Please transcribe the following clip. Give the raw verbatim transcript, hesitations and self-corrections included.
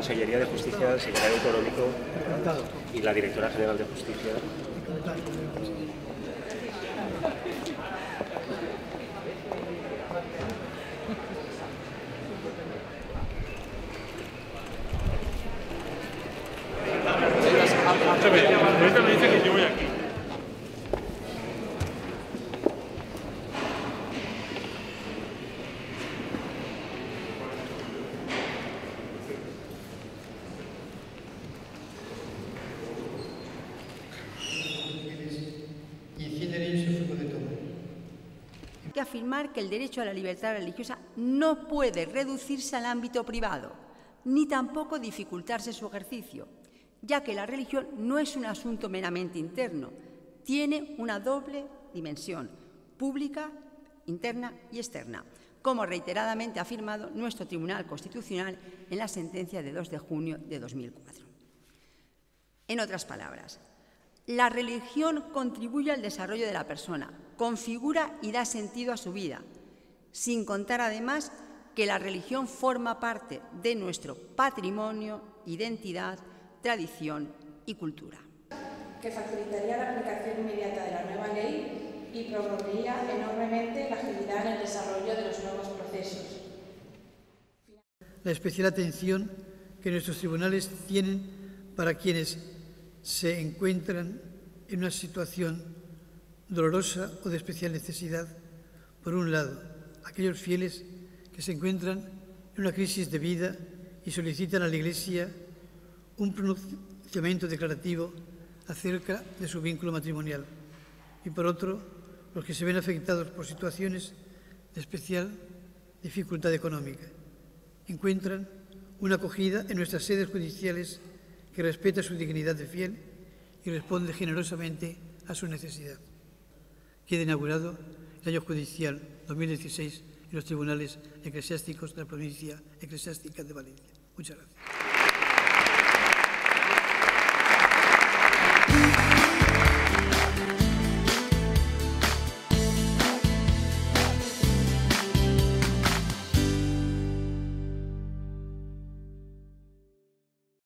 Consellería de Justicia, el Secretario Económico y la Directora General de Justicia. Afirmar que el derecho a la libertad religiosa no puede reducirse al ámbito privado, ni tampoco dificultarse su ejercicio, ya que la religión no es un asunto meramente interno, tiene una doble dimensión, pública, interna y externa, como reiteradamente ha afirmado nuestro Tribunal Constitucional en la sentencia de dos de junio de dos mil cuatro. En otras palabras, la religión contribuye al desarrollo de la persona, configura y da sentido a su vida, sin contar además que la religión forma parte de nuestro patrimonio, identidad, tradición y cultura. Que facilitaría la aplicación inmediata de la nueva ley y promovería enormemente la agilidad en el desarrollo de los nuevos procesos. La especial atención que nuestros tribunales tienen para quienes se encuentran en una situación dolorosa o de especial necesidad. Por un lado, aquellos fieles que se encuentran en una crisis de vida y solicitan a la Iglesia un pronunciamiento declarativo acerca de su vínculo matrimonial. Y por otro, los que se ven afectados por situaciones de especial dificultad económica. Encuentran una acogida en nuestras sedes judiciales que respeta su dignidad de fiel y responde generosamente a su necesidad. Queda inaugurado el año judicial dos mil dieciséis en los tribunales eclesiásticos de la provincia eclesiástica de Valencia. Muchas gracias.